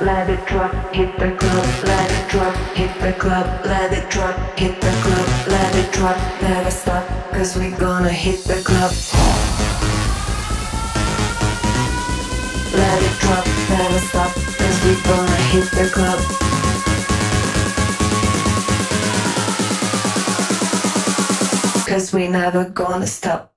let it drop, hit the club, let it drop, hit the club, let it drop, hit the club, let it drop, never stop, cause we gonna hit the club. Let it drop, never stop, cause we gonna hit the club. Cause we never gonna stop.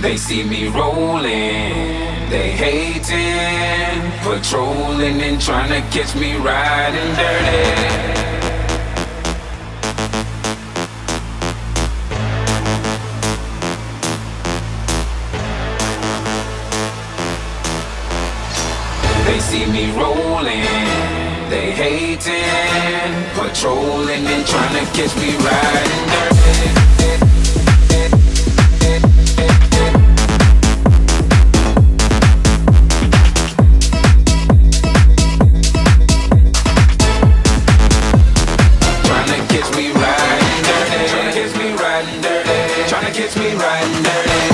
They see me rolling, they hating, patrolling and trying to catch me riding dirty. They see me rolling, they hating, patrolling and trying to catch me riding dirty. Tryna catch me riding dirty.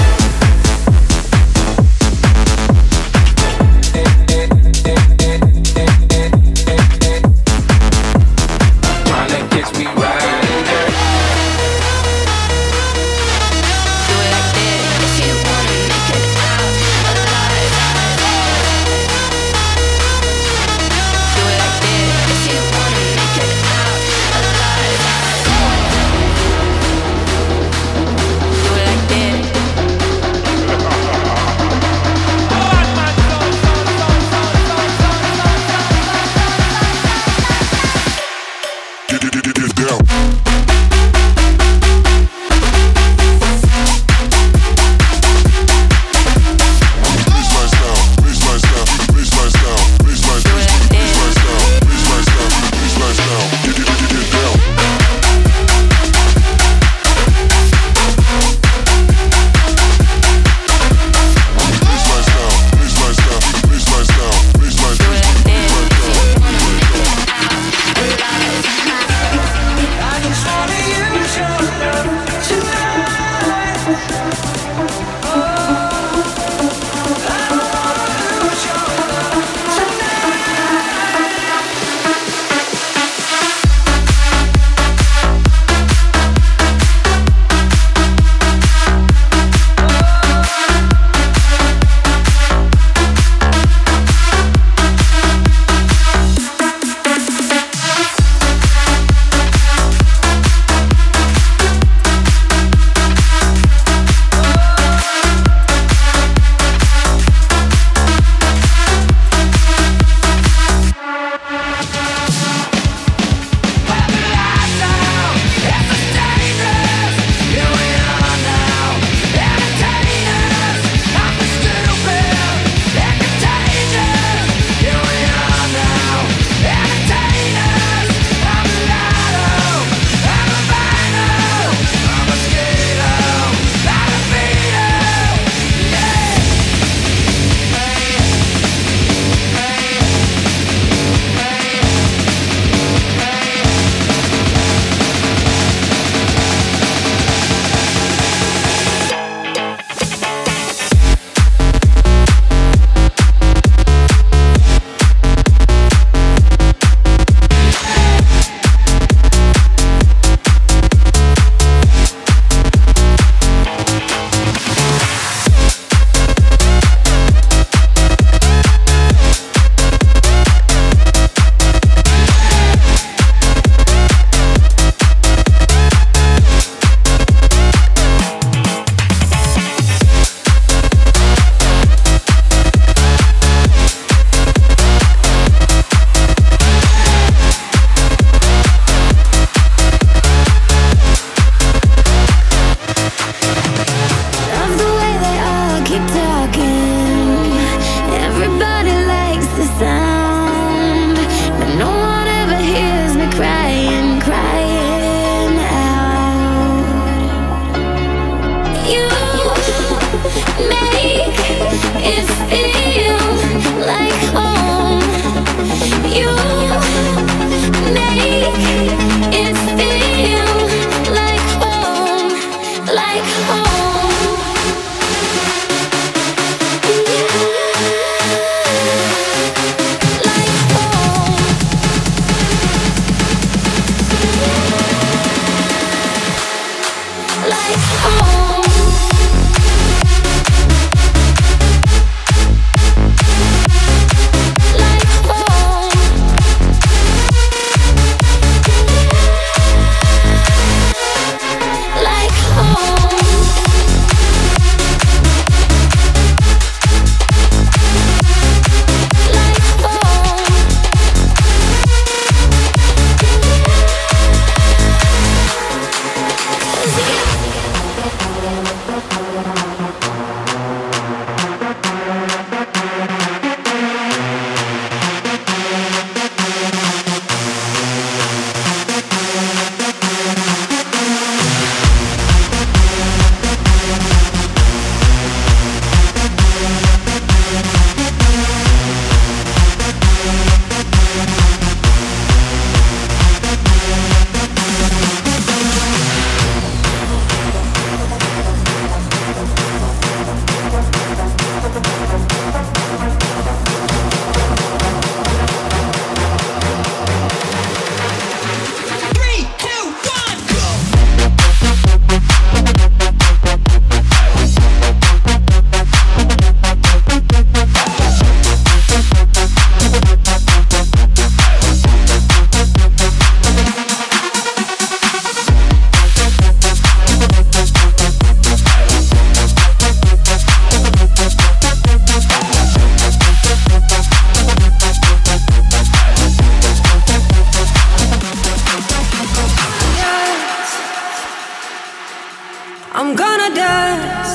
gonna dance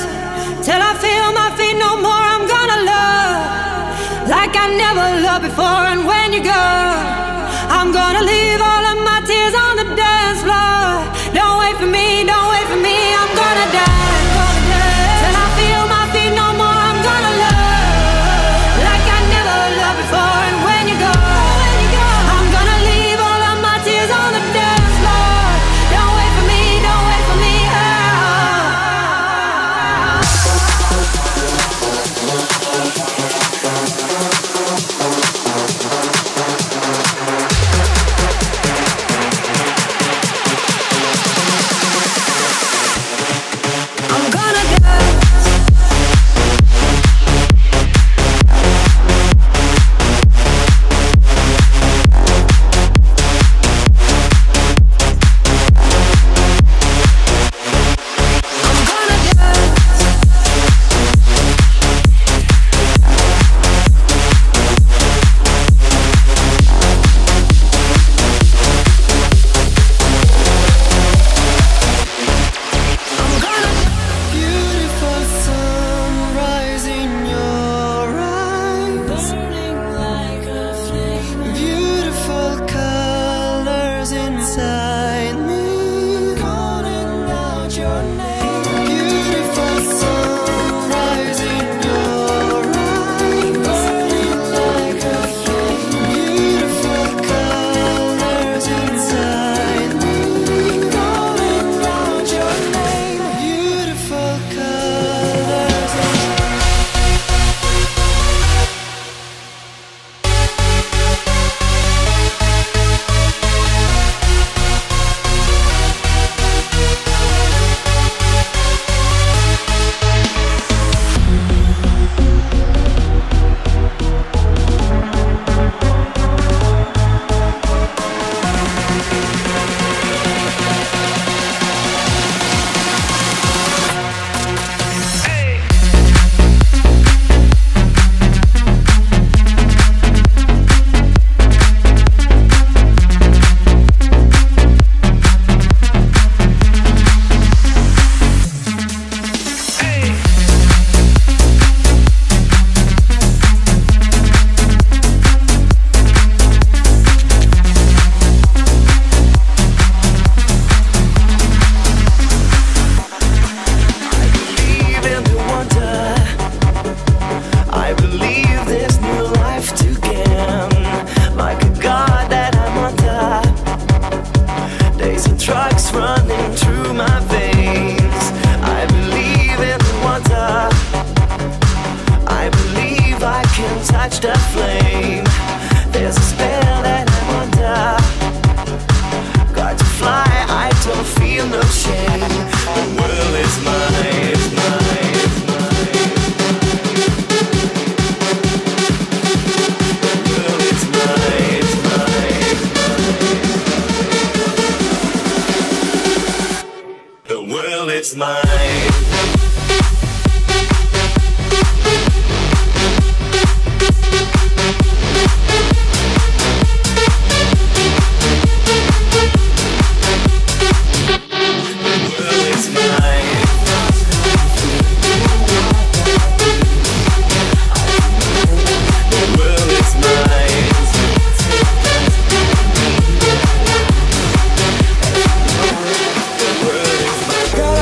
till I feel my feet no more. I'm gonna love like I never loved before. And when you go, I'm gonna leave all of my tears on the dance floor. Don't wait for me, don't wait for me. I'm gonna dance till I feel my feet no more. I'm gonna love like I never loved before. And when you go, I'm gonna leave all of my tears on the dance floor. Don't wait for me, don't wait for me.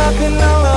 Up in our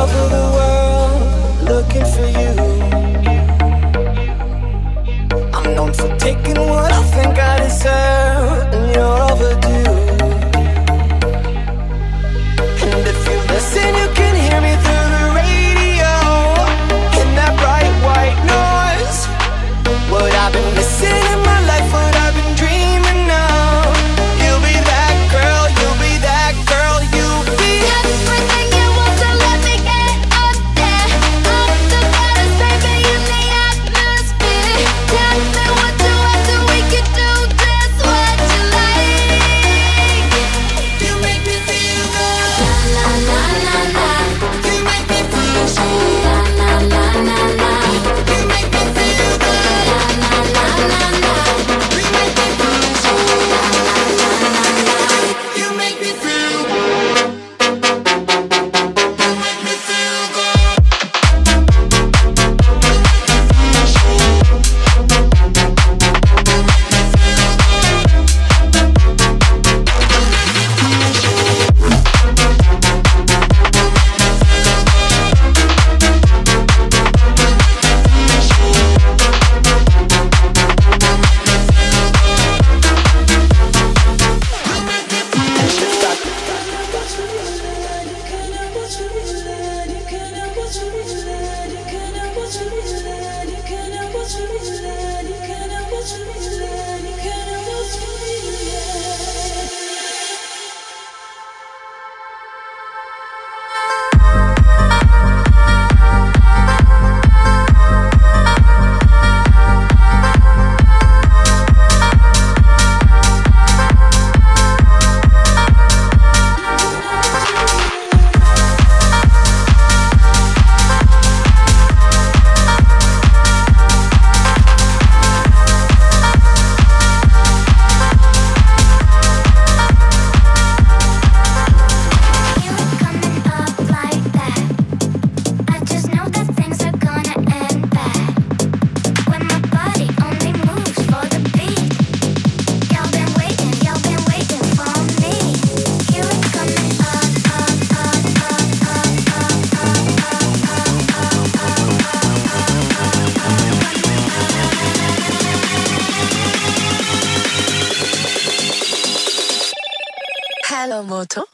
Hello, Moto.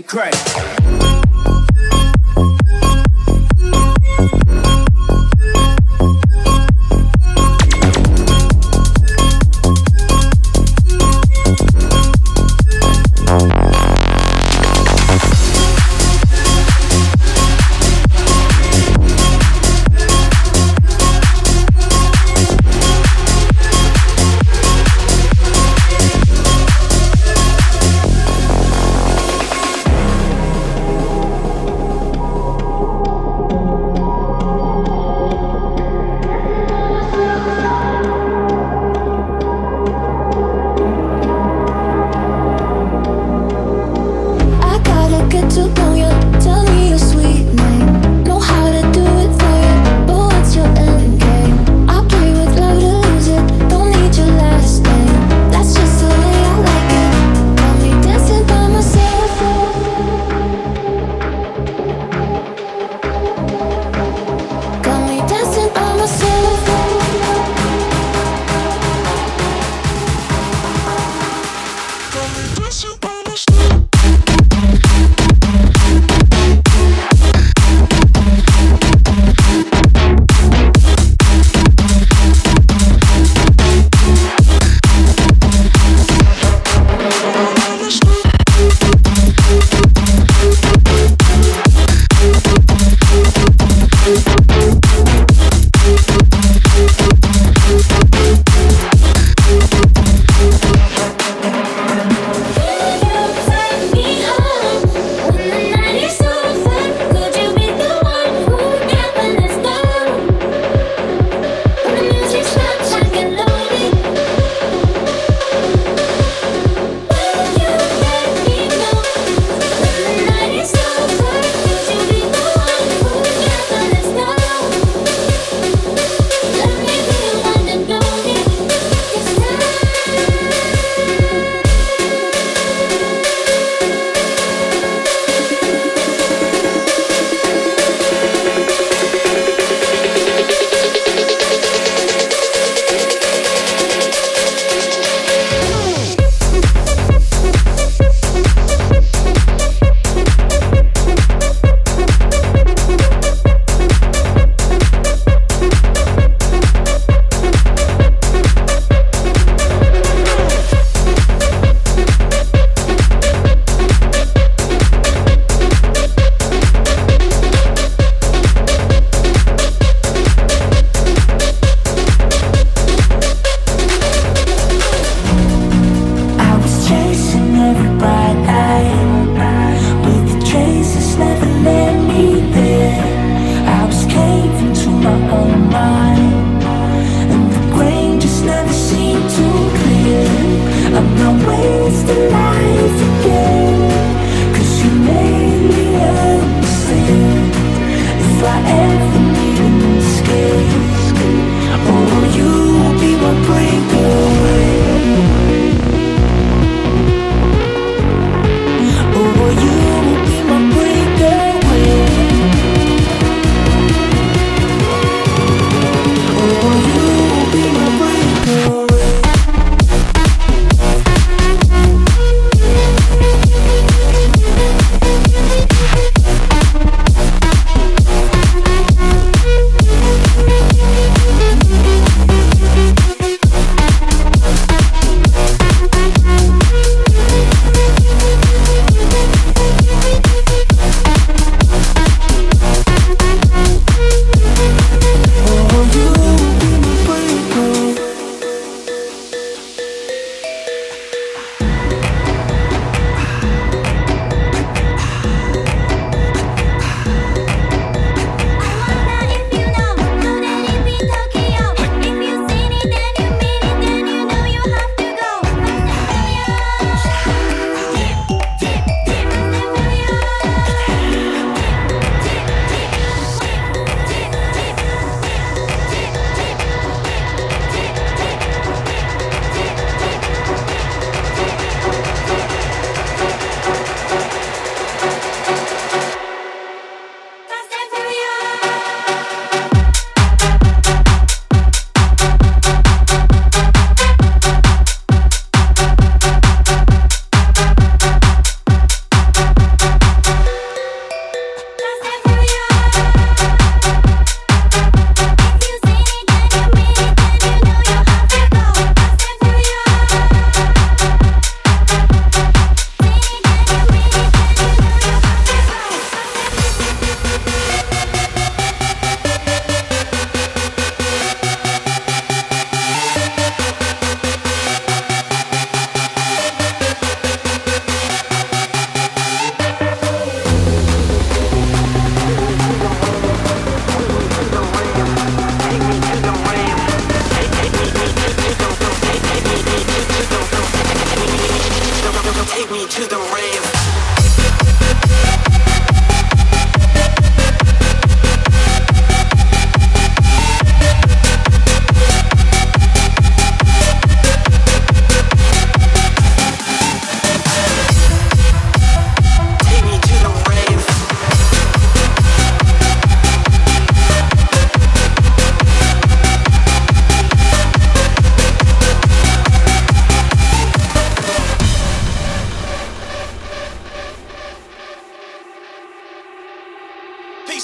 It cracked.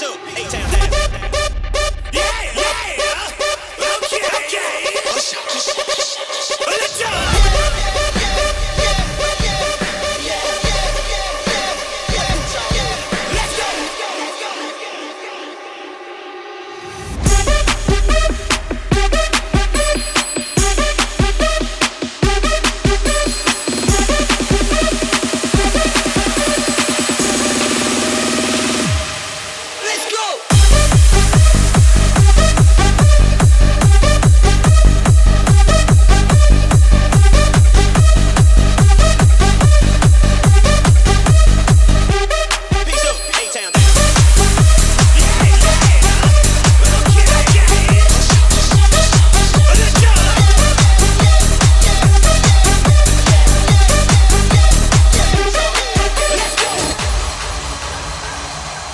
two, eight times that. Yeah, yeah, okay, okay. Let's go. Let's go.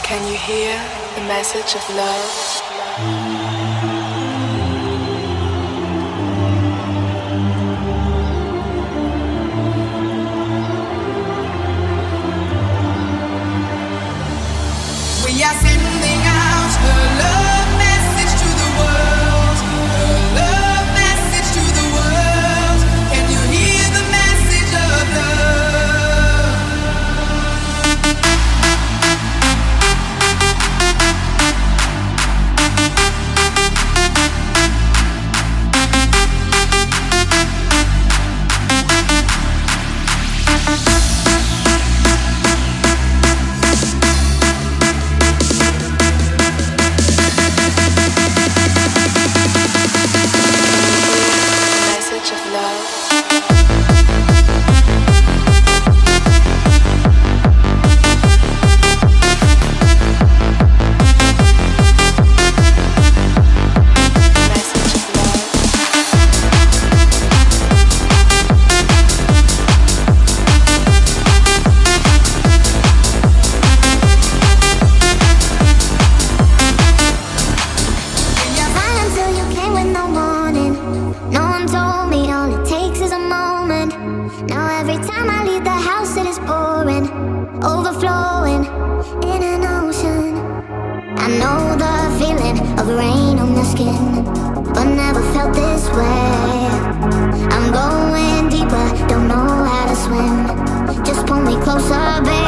Can you hear the message of love? Overflowing in an ocean. I know the feeling of rain on the skin, but never felt this way. I'm going deeper, don't know how to swim. Just pull me closer, baby.